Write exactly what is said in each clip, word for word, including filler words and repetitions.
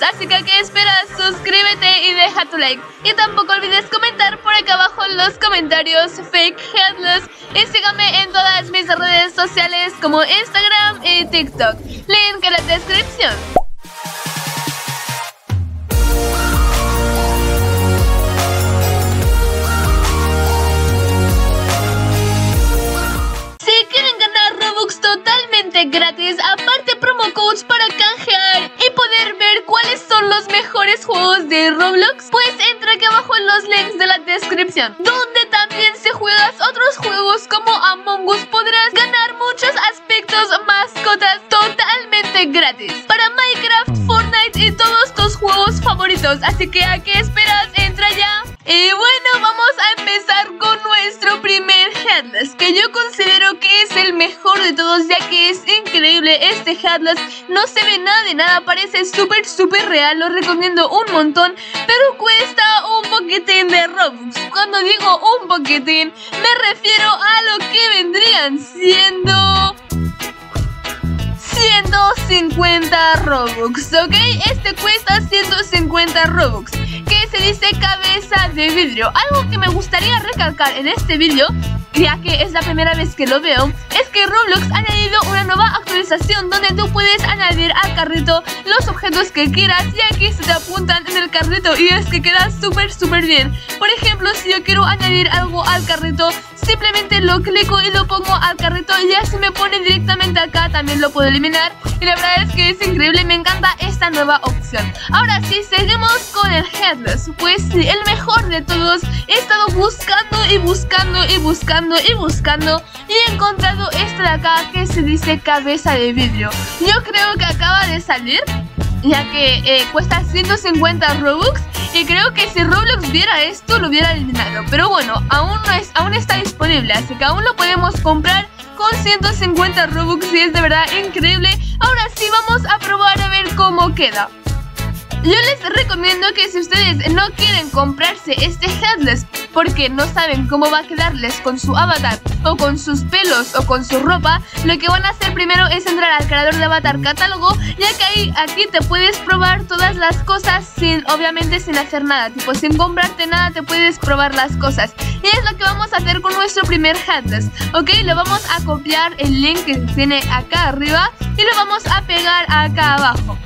Robux, así que ¿qué esperas? Suscríbete y deja tu like. Y tampoco olvides comentar por acá abajo en los comentarios Fake Headless. Y síganme en todas mis redes sociales como Instagram y TikTok. Link en la descripción. Gratis, aparte promo codes para canjear y poder ver cuáles son los mejores juegos de Roblox, pues entra aquí abajo en los links de la descripción, donde también si juegas otros juegos como Among Us podrás ganar muchos aspectos, mascotas totalmente gratis para Minecraft, Fortnite y todos tus juegos favoritos, así que ¿a qué esperas? Entra ya. Y bueno, vamos a empezar con nuestro primer Headless, que yo considero que es el mejor de todos, ya que es increíble este Headless. No se ve nada de nada, parece súper súper real, lo recomiendo un montón, pero cuesta un poquitín de Robux. Cuando digo un poquitín, me refiero a lo que vendrían siendo ciento cincuenta Robux, ¿ok? Este cuesta ciento cincuenta Robux, que se dice cabeza de vidrio. Algo que me gustaría recalcar en este vídeo, ya que es la primera vez que lo veo, es que Roblox ha añadido una nueva actualización donde tú puedes añadir al carrito los objetos que quieras y aquí se te apuntan en el carrito, y es que queda súper súper bien. Por ejemplo, si yo quiero añadir algo al carrito, simplemente lo clico y lo pongo al carrito y ya se me pone directamente acá. También lo puedo eliminar y la verdad es que es increíble, me encanta esta nueva opción. Ahora sí, seguimos con el Headless, pues sí, el mejor de todos. He estado buscando y buscando y buscando y buscando y he encontrado este de acá que se dice cabeza de vidrio. Yo creo que acaba de salir, ya que eh, cuesta ciento cincuenta Robux y creo que si Roblox viera esto lo hubiera eliminado, pero bueno, aún no es, aún está disponible, así que aún lo podemos comprar con ciento cincuenta Robux y es de verdad increíble. Ahora sí, vamos a probar a ver cómo queda. Yo les recomiendo que si ustedes no quieren comprarse este Headless porque no saben cómo va a quedarles con su avatar o con sus pelos o con su ropa, lo que van a hacer primero es entrar al creador de avatar catálogo, ya que ahí aquí te puedes probar todas las cosas sin, obviamente sin hacer nada, tipo sin comprarte nada te puedes probar las cosas. Y es lo que vamos a hacer con nuestro primer Headless, ok, lo vamos a copiar el link que tiene acá arriba y lo vamos a pegar acá abajo.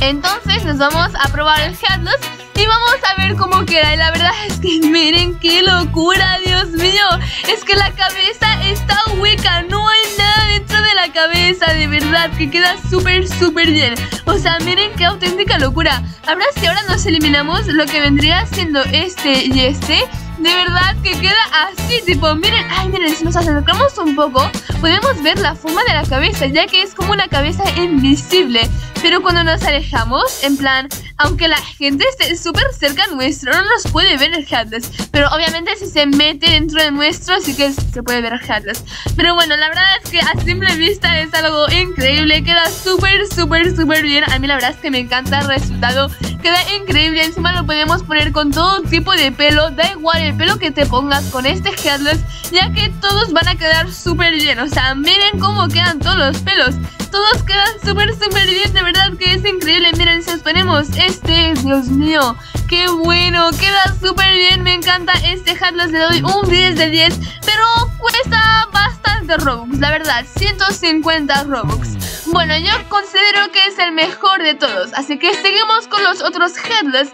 Entonces nos vamos a probar el Headless y vamos a ver cómo queda. Y la verdad es que miren qué locura, Dios mío. Es que la cabeza está hueca, no hay nada dentro de la cabeza, de verdad, que queda súper súper bien. O sea, miren qué auténtica locura. Ahora si ahora nos eliminamos lo que vendría siendo este y este, de verdad que queda así, tipo, miren, ay, miren, si nos acercamos un poco, podemos ver la forma de la cabeza, ya que es como una cabeza invisible. Pero cuando nos alejamos, en plan, aunque la gente esté súper cerca nuestro, no nos puede ver el Headless. Pero obviamente si se mete dentro de nuestro, sí que se puede ver el Headless. Pero bueno, la verdad es que a simple vista es algo increíble, queda súper, súper, súper bien. A mí la verdad es que me encanta el resultado, queda increíble. Encima lo podemos poner con todo tipo de pelo, da igual el pelo que te pongas con este Headless, ya que todos van a quedar súper bien. O sea, miren cómo quedan todos los pelos, todos quedan súper, súper bien, de verdad que es increíble. Miren, si os ponemos este, Dios mío, qué bueno, queda súper bien, me encanta este Headless, le doy un diez de diez, pero cuesta bastante Robux, la verdad, ciento cincuenta Robux. Bueno, yo considero que es el mejor de todos, así que seguimos con los otros Headless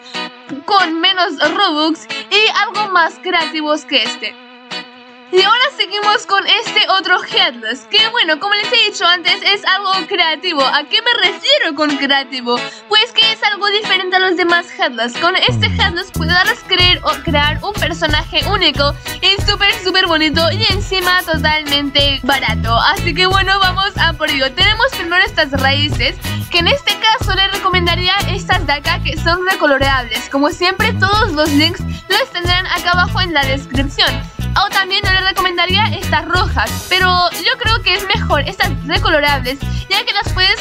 con menos Robux y algo más creativos que este. Y ahora seguimos con este otro Headless, que bueno, como les he dicho antes, es algo creativo. ¿A qué me refiero con creativo? Pues que es algo diferente a los demás Headless. Con este Headless podrás creer o crear un personaje único y súper súper bonito y encima totalmente barato. Así que bueno, vamos a por ello. Tenemos primero estas raíces, que en este caso les recomendaría estas de acá que son recoloreables. Como siempre, todos los links los tendrán acá abajo en la descripción. O también no les recomendaría estas rojas, pero yo creo que es mejor estas recolorables, ya que las puedes,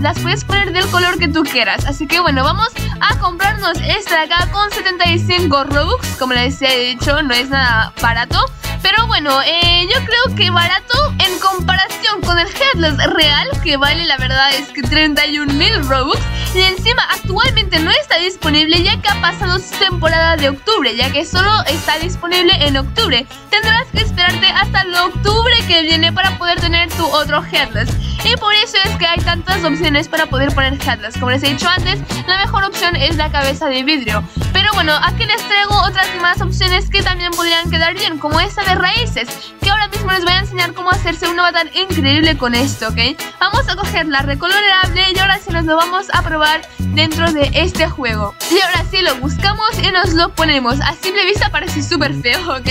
las puedes poner del color que tú quieras. Así que bueno, vamos a comprarnos esta de acá con setenta y cinco Robux. Como les he dicho, no es nada barato, Pero bueno, eh, yo creo que barato en comparación con el Headless real, que vale la verdad es que treinta y un mil Robux. Y encima actualmente no está disponible, ya que ha pasado su temporada de octubre, ya que solo está disponible en octubre. Tendrás que esperarte hasta el octubre que viene para poder tener tu otro Headless. Y por eso es que hay tantas opciones para poder poner Headless. Como les he dicho antes, la mejor opción es la cabeza de vidrio. Pero bueno, aquí les traigo otras más opciones que también podrían quedar bien, como esta de raíces, que ahora mismo les voy a enseñar cómo hacerse un avatar increíble con esto, ¿ok? Vamos a coger la recolorable y ahora sí nos lo vamos a probar dentro de este juego. Y ahora sí lo buscamos y nos lo ponemos. A simple vista parece súper feo, ¿ok?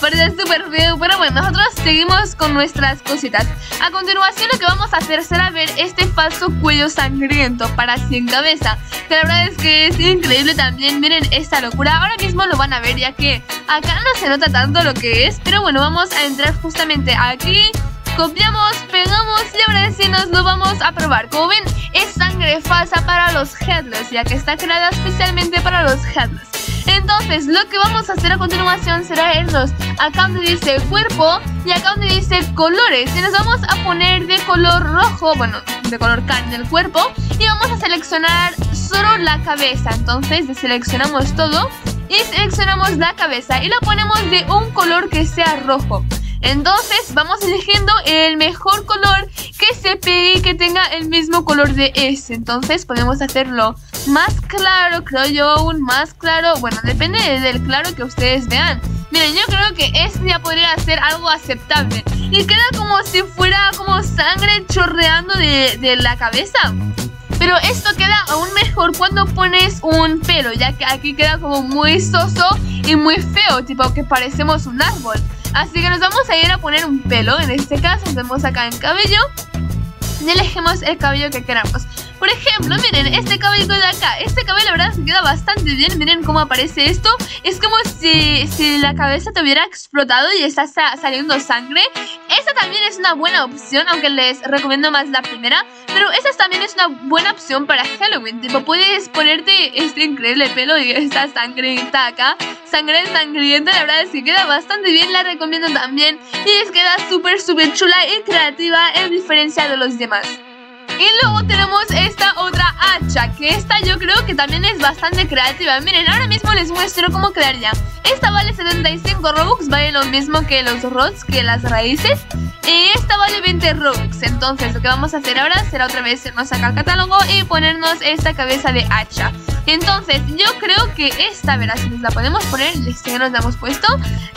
Parece súper feo, pero bueno, nosotros seguimos con nuestras cositas. A continuación lo que vamos a hacer será ver este falso cuello sangriento para cien cabeza, que la verdad es que es increíble también. Miren esta locura, ahora mismo lo van a ver ya que acá no se nota tanto lo que es, pero bueno, vamos a entrar justamente aquí, copiamos, pegamos y ahora sí nos lo vamos a probar. Como ven, es sangre falsa para los Headless, ya que está creada especialmente para los Headless. Entonces lo que vamos a hacer a continuación será irnos acá donde dice cuerpo y acá donde dice colores, y nos vamos a poner de color rojo, bueno, de color carne el cuerpo, y vamos a seleccionar solo la cabeza. Entonces seleccionamos todo y seleccionamos la cabeza y la ponemos de un color que sea rojo. Entonces vamos eligiendo el mejor color que se pegue y que tenga el mismo color de ese. Entonces podemos hacerlo más claro, creo yo, aún más claro. Bueno, depende del claro que ustedes vean. Miren, yo creo que este ya podría ser algo aceptable. Y queda como si fuera como sangre chorreando de, de la cabeza. Pero esto queda aún mejor cuando pones un pelo, ya que aquí queda como muy soso y muy feo, tipo que parecemos un árbol. Así que nos vamos a ir a poner un pelo. En este caso nos vemos acá en cabello y elegimos el cabello que queramos. Por ejemplo, miren, este cabello de acá, este cabello la verdad se queda bastante bien. Miren cómo aparece esto, es como si, si la cabeza te hubiera explotado y está sa saliendo sangre. Esta también es una buena opción, aunque les recomiendo más la primera, pero esta también es una buena opción para Halloween. Tipo, puedes ponerte este increíble pelo y esta sangre está acá, sangre sangrienta, la verdad es que queda bastante bien, la recomiendo también. Y les queda súper súper chula y creativa en diferencia de los demás. Y luego tenemos esta otra hacha, que esta yo creo que también es bastante creativa. Miren, ahora mismo les muestro cómo crearía. Esta vale setenta y cinco Robux, vale lo mismo que los rods, que las raíces. Y esta vale veinte Robux. Entonces lo que vamos a hacer ahora será otra vez irnos acá al catálogo y ponernos esta cabeza de hacha. Entonces yo creo que esta, verás, si nos la podemos poner, si ya nos la hemos puesto,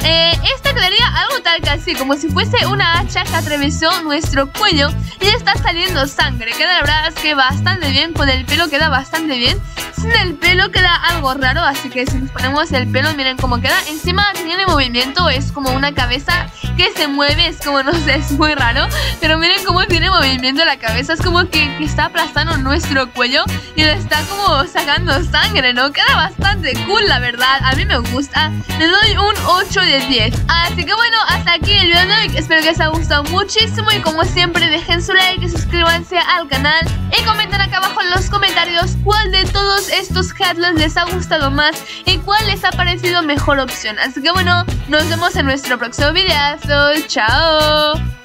eh, esta quedaría algo tal que así, como si fuese una hacha que atravesó nuestro cuello y está saliendo sangre. Queda la verdad es que bastante bien, con el pelo queda bastante bien. Sin el pelo queda algo raro, así que si nos ponemos el pelo, miren cómo queda. Encima tiene movimiento, es como una cabeza que se mueve, es como, no sé, es muy raro. Pero miren cómo tiene movimiento la cabeza, es como que, que está aplastando nuestro cuello y lo está como sacando sangre, ¿no? Queda bastante cool, la verdad, a mí me gusta. Le doy un ocho de diez. Así que bueno, hasta aquí el video de hoy. Espero que les haya gustado muchísimo y como siempre dejen su like, suscríbanse al canal y comenten acá abajo en los comentarios cuál de todos estos Headless les ha gustado más y cuál les ha parecido mejor opción. Así que bueno, nos vemos en nuestro próximo videazo. ¡Chao!